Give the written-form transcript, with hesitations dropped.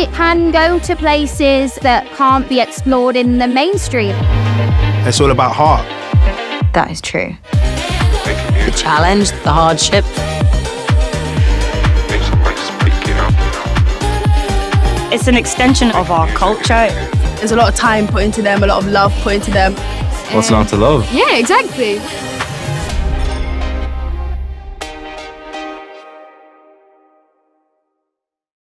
it can go to places that can't be explored in the mainstream. It's all about heart. That is true. The challenge, the hardship. It's an extension of our culture. There's a lot of time put into them, a lot of love put into them. What's not to love? Yeah, exactly.